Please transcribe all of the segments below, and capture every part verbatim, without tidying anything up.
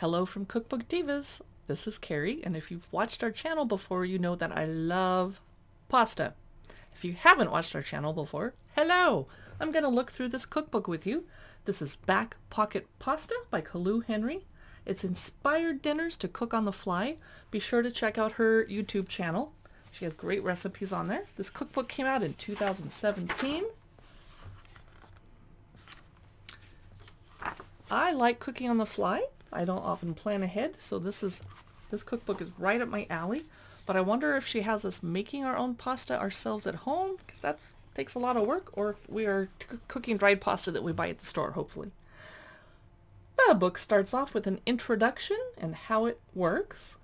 Hello from Cookbook Divas. This is Carrie, and if you've watched our channel before, you know that I love pasta. If you haven't watched our channel before, hello! I'm going to look through this cookbook with you. This is Back Pocket Pasta by Colu Henry. It's inspired dinners to cook on the fly. Be sure to check out her YouTube channel. She has great recipes on there. This cookbook came out in two thousand seventeen. I like cooking on the fly. I don't often plan ahead, so this is this cookbook is right up my alley. But I wonder if she has us making our own pasta ourselves at home, because that takes a lot of work, or if we are cooking dried pasta that we buy at the store, hopefully. The book starts off with an introduction and how it works,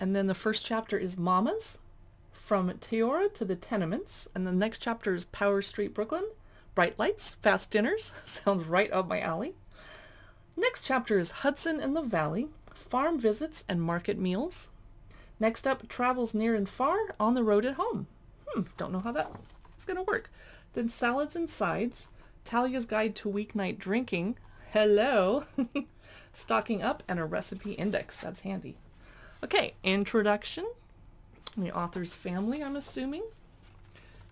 and then the first chapter is Mamas, from Teora to the Tenements, and the next chapter is Power Street, Brooklyn, Bright Lights, Fast Dinners, sounds right up my alley. Next chapter is Hudson and the Valley, Farm Visits and Market Meals. Next up, Travels Near and Far, On the Road at Home. Hmm, don't know how that is going to work. Then Salads and Sides, Talia's Guide to Weeknight Drinking, hello, Stocking Up, and a Recipe Index. That's handy. Okay, Introduction, the author's family, I'm assuming.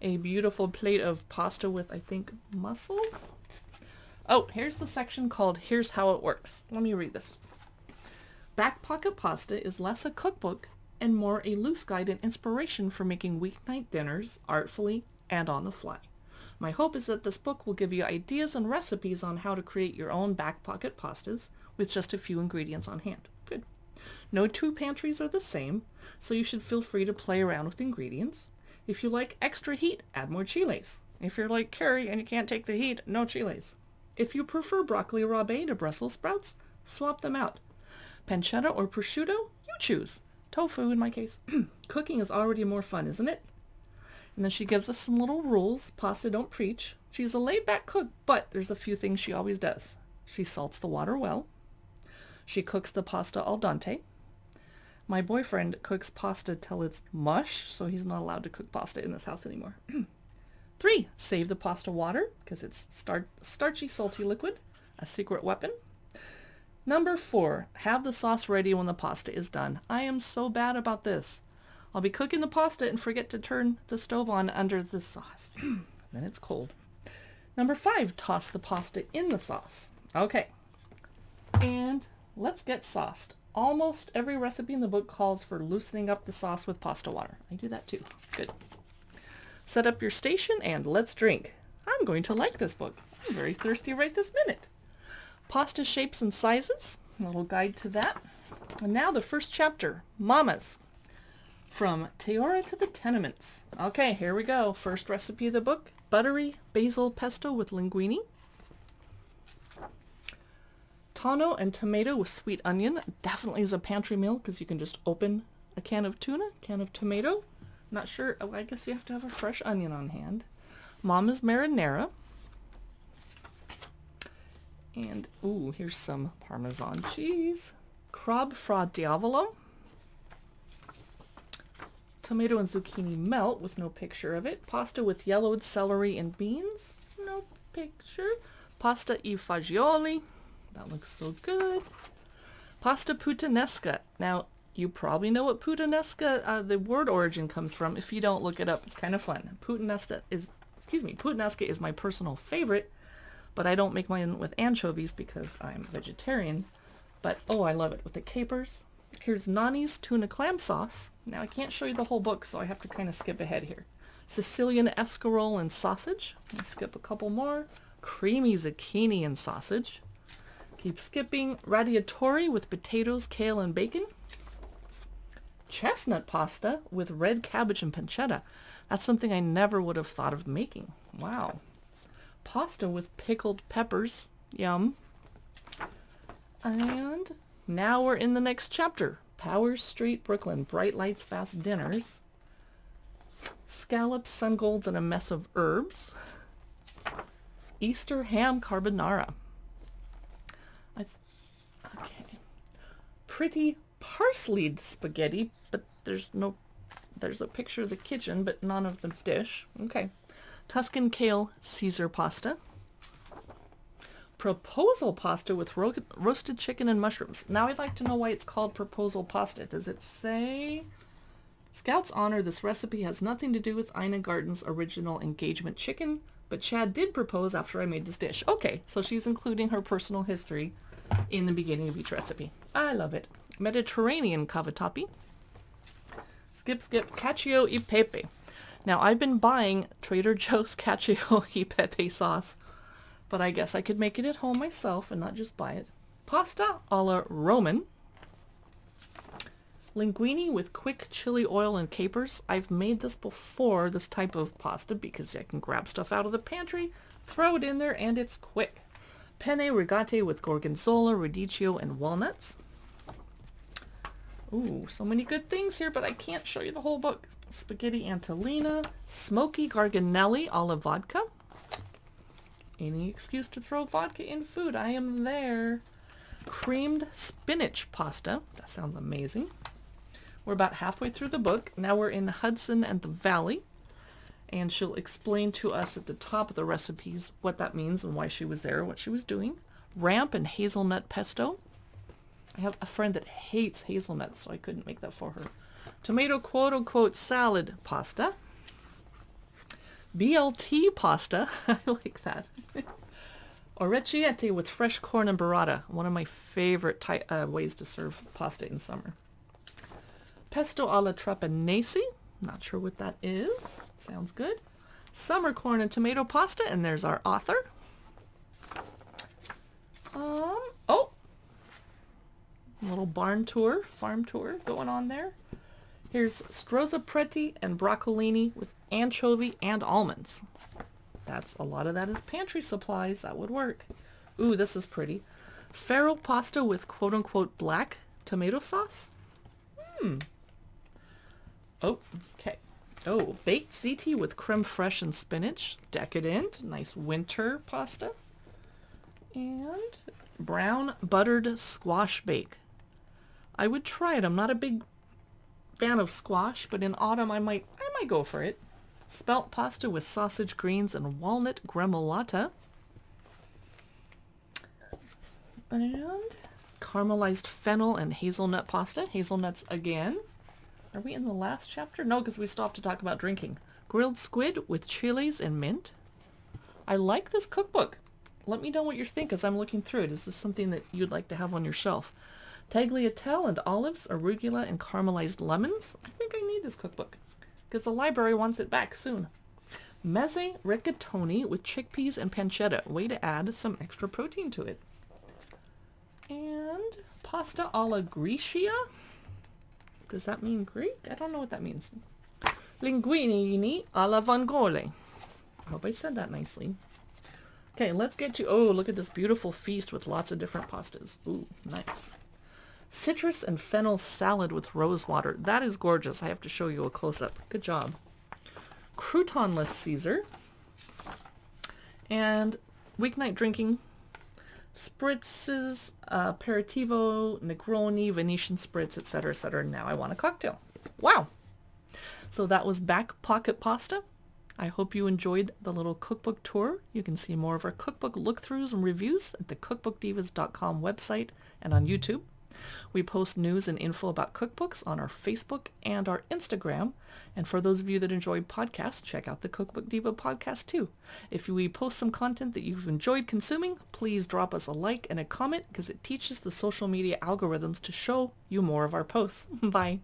A beautiful plate of pasta with, I think, mussels. Oh, here's the section called Here's How It Works. Let me read this. Back Pocket Pasta is less a cookbook and more a loose guide and inspiration for making weeknight dinners artfully and on the fly. My hope is that this book will give you ideas and recipes on how to create your own back pocket pastas with just a few ingredients on hand. Good. No two pantries are the same, so you should feel free to play around with ingredients. If you like extra heat, add more chiles. If you're like Carrie and you can't take the heat, no chiles. If you prefer broccoli rabe to Brussels sprouts, swap them out. Pancetta or prosciutto, you choose. Tofu in my case. Cooking is already more fun, isn't it? And then she gives us some little rules. Pasta don't preach. She's a laid-back cook, but there's a few things she always does. She salts the water well. She cooks the pasta al dente. My boyfriend cooks pasta till it's mush, so he's not allowed to cook pasta in this house anymore. Three, save the pasta water, because it's star starchy, salty liquid, a secret weapon. Number four, have the sauce ready when the pasta is done. I am so bad about this. I'll be cooking the pasta and forget to turn the stove on under the sauce. Then it's cold. Number five, toss the pasta in the sauce. Okay, and let's get sauced. Almost every recipe in the book calls for loosening up the sauce with pasta water. I do that too. Good. Set up your station and let's drink. I'm going to like this book. I'm very thirsty right this minute. Pasta shapes and sizes, a little guide to that. And now the first chapter, Mamas, from Teora to the Tenements. Okay, here we go. First recipe of the book, buttery basil pesto with linguine. Tonno and tomato with sweet onion. Definitely is a pantry meal because you can just open a can of tuna, can of tomato. Not sure, oh, I guess you have to have a fresh onion on hand. Mama's marinara. And, ooh, here's some Parmesan cheese. Crab fra diavolo. Tomato and zucchini melt with no picture of it. Pasta with yellowed celery and beans. No picture. Pasta e fagioli. That looks so good. Pasta puttanesca. Now, you probably know what puttanesca, uh, the word origin comes from. If you don't, look it up. It's kind of fun. Puttanesca is, excuse me, puttanesca is my personal favorite, but I don't make mine with anchovies because I'm vegetarian. But, oh, I love it with the capers. Here's Nani's tuna clam sauce. Now, I can't show you the whole book, so I have to kind of skip ahead here. Sicilian escarole and sausage. I'll skip a couple more. Creamy zucchini and sausage. Keep skipping. Radiatori with potatoes, kale, and bacon. Chestnut pasta with red cabbage and pancetta. That's something I never would have thought of making. Wow. Pasta with pickled peppers. Yum. And now we're in the next chapter. Power Street, Brooklyn. Bright Lights, Fast Dinners. Scallops, sungolds, and a mess of herbs. Easter ham carbonara. I okay. Pretty parsley spaghetti, but there's no, there's a picture of the kitchen, but none of the dish. Okay. Tuscan kale Caesar pasta. proposal pasta with ro roasted chicken and mushrooms. Now I'd like to know why it's called proposal pasta. Does it say? Scout's honor, this recipe has nothing to do with Ina Garten's original engagement chicken, but Chad did propose after I made this dish. Okay, so she's including her personal history in the beginning of each recipe. I love it. Mediterranean cavatappi. Skip, skip, cacio e pepe. Now, I've been buying Trader Joe's cacio e pepe sauce, but I guess I could make it at home myself and not just buy it. Pasta a la Roman. Linguine with quick chili oil and capers. I've made this before, this type of pasta, because I can grab stuff out of the pantry, throw it in there, and it's quick. Penne rigate with gorgonzola, radicchio, and walnuts. Ooh, so many good things here, but I can't show you the whole book. Spaghetti Antolina, smoky garganelli a la vodka. Any excuse to throw vodka in food, I am there. Creamed spinach pasta. That sounds amazing. We're about halfway through the book. Now we're in Hudson and the Valley, and she'll explain to us at the top of the recipes what that means and why she was there, what she was doing. Ramp and hazelnut pesto. I have a friend that hates hazelnuts, so I couldn't make that for her. Tomato quote-unquote salad pasta. B L T pasta. I like that. Orecchiette with fresh corn and burrata. One of my favorite uh, ways to serve pasta in summer. Pesto alla trapanese. Not sure what that is. Sounds good. Summer corn and tomato pasta, and there's our author. Um, oh! Little barn tour, farm tour going on there. Here's strozzapreti and broccolini with anchovy and almonds. That's a lot of that is pantry supplies. That would work. Ooh, this is pretty. Farro pasta with quote-unquote black tomato sauce. Hmm. Oh, okay. Oh, baked ziti with creme fraiche and spinach. Decadent. Nice winter pasta. And brown buttered squash bake. I would try it. I'm not a big fan of squash, but in autumn I might, I might go for it. Spelt pasta with sausage greens and walnut gremolata. And caramelized fennel and hazelnut pasta. Hazelnuts again. Are we in the last chapter? No, because we stopped to talk about drinking. Grilled squid with chilies and mint. I like this cookbook. Let me know what you think as I'm looking through it. Is this something that you'd like to have on your shelf? Tagliatelle and olives, arugula, and caramelized lemons. I think I need this cookbook, because the library wants it back soon. Mezze rigatoni with chickpeas and pancetta. Way to add some extra protein to it. And pasta alla Grecia. Does that mean Greek? I don't know what that means. Linguine alla vongole. I hope I said that nicely. Okay, let's get to, oh, look at this beautiful feast with lots of different pastas. Ooh, nice. Citrus and fennel salad with rose water. That is gorgeous. I have to show you a close-up. Good job. Croutonless Caesar. And weeknight drinking. Spritzes, aperitivo, Negroni, Venetian spritz, et cetera, et cetera. Now I want a cocktail. Wow! So that was Back Pocket Pasta. I hope you enjoyed the little cookbook tour. You can see more of our cookbook look-throughs and reviews at the cookbook divas dot com website and on YouTube. We post news and info about cookbooks on our Facebook and our Instagram. And for those of you that enjoy podcasts, check out the Cookbook Diva podcast too. If we post some content that you've enjoyed consuming, please drop us a like and a comment, because it teaches the social media algorithms to show you more of our posts. Bye.